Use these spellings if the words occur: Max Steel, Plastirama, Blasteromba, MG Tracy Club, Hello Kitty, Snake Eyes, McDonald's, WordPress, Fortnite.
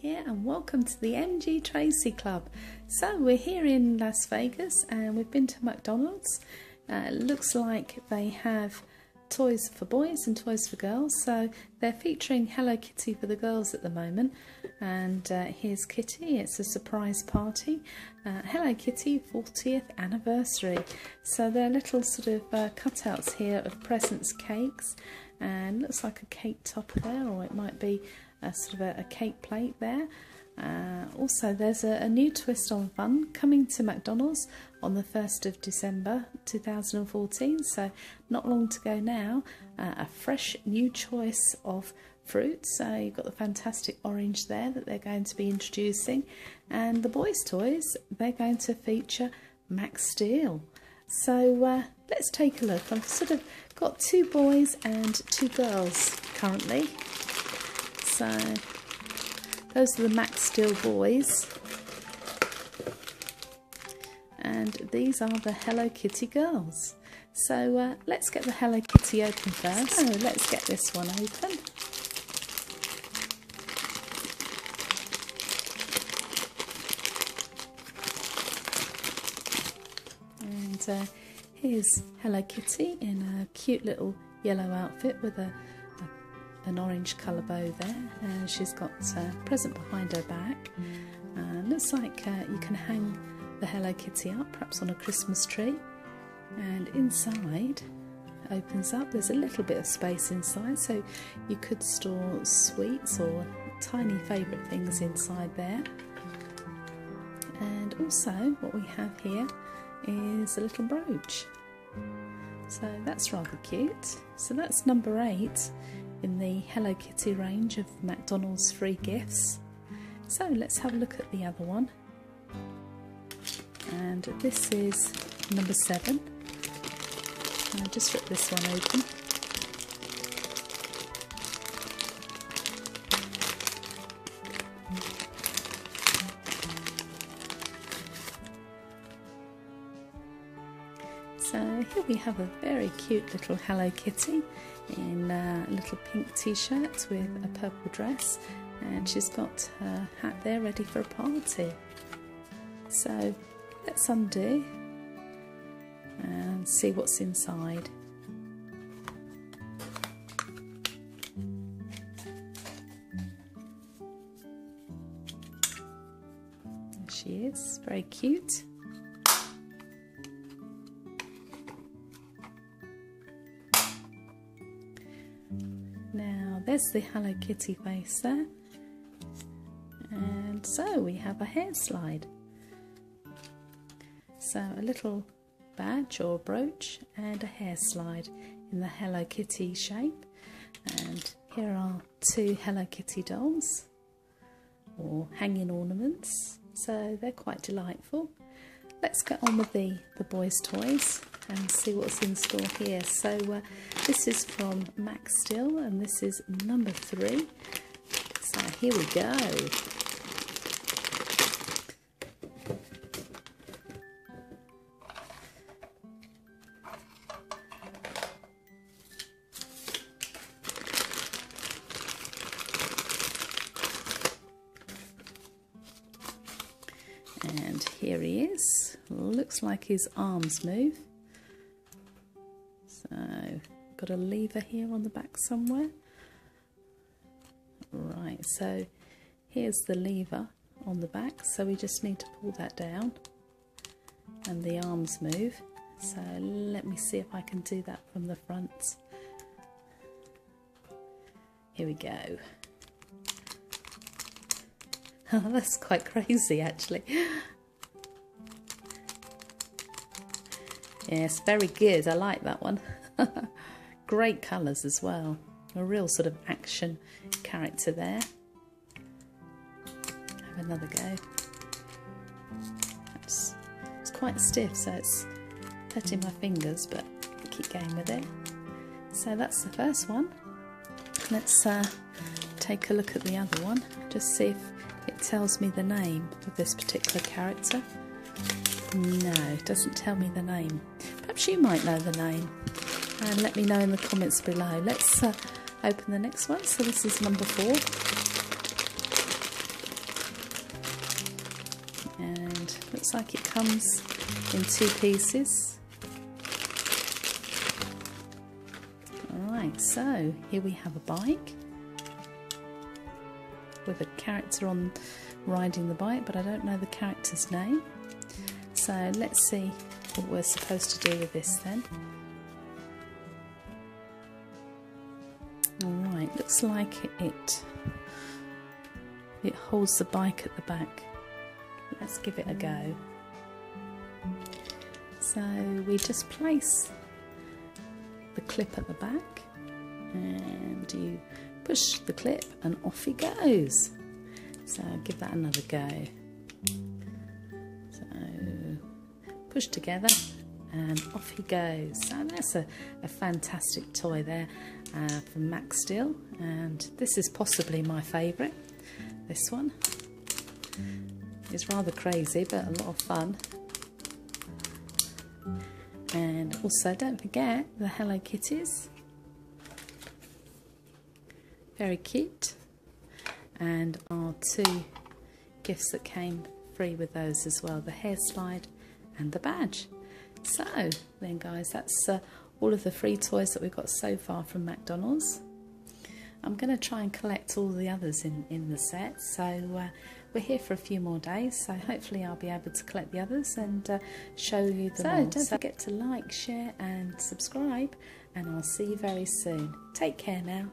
here and welcome to the MG Tracy Club. So we're here in Las Vegas and we've been to McDonald's. It looks like they have toys for boys and toys for girls, so they're featuring Hello Kitty for the girls at the moment, and here's Kitty. It's a surprise party, Hello Kitty 40th anniversary. So they're little sort of cutouts here of presents, cakes, and looks like a cake topper there, or it might be a sort of a cake plate there. Also there's a new twist on fun coming to McDonald's on the 1st of December 2014, so not long to go now. A fresh new choice of fruit, so you've got the fantastic orange there that they're going to be introducing, and the boys' toys, they're going to feature Max Steel. So let's take a look. I've sort of got two boys and two girls currently, so those are the Max Steel boys, and these are the Hello Kitty girls. So let's get the Hello Kitty open first. So let's get this one open. And here's Hello Kitty in a cute little yellow outfit with an orange colour bow there, and she's got a present behind her back. Looks like you can hang the Hello Kitty up, perhaps on a Christmas tree, and inside opens up. There's a little bit of space inside, so you could store sweets or tiny favourite things inside there. And also what we have here is a little brooch, so that's rather cute. So that's number 8 in the Hello Kitty range of McDonald's free gifts. So let's have a look at the other one, and this is number 7. And I just ripped this one open. So here we have a very cute little Hello Kitty in a little pink t-shirt with a purple dress, and she's got her hat there ready for a party. So let's undo and see what's inside. There she is, very cute. Now there's the Hello Kitty face there, and so we have a hair slide. So a little badge or brooch and a hair slide in the Hello Kitty shape, and here are two Hello Kitty dolls or hanging ornaments, so they're quite delightful. Let's get on with the boys' toys and see what's in store here. So this is from Max Steel, and this is number 3. So here we go. And here he is. Looks like his arms move. So, got a lever here on the back somewhere. Right, so here's the lever on the back, so we just need to pull that down and the arms move. So let me see if I can do that from the front. Here we go. Oh, that's quite crazy actually. Yes, very good. I like that one. Great colours as well. A real sort of action character there. Have another go. It's quite stiff, so it's hurting my fingers, but I keep going with it. So that's the first one. Let's take a look at the other one. Just see if it tells me the name of this particular character. No, it doesn't tell me the name. Perhaps you might know the name, and let me know in the comments below. Let's open the next one. So this is number 4. around. Looks like it comes in two pieces. Alright, so here we have a bike with a character on riding the bike, but I don't know the character's name. So let's see what we're supposed to do with this then. Alright, looks like it holds the bike at the back. Let's give it a go. So we just place the clip at the back and you push the clip and off it goes. So give that another go. So push together and off he goes. So that's a fantastic toy there from Max Steel, and this is possibly my favourite. This one is rather crazy but a lot of fun. And also don't forget the Hello Kitties, very cute, and our two gifts that came free with those as well, the hair slide and the badge. So then guys, that's all of the free toys that we've got so far from McDonald's. I'm going to try and collect all the others in the set, so we're here for a few more days, so hopefully I'll be able to collect the others and show you them all. Don't forget to like, share and subscribe, and I'll see you very soon. Take care now.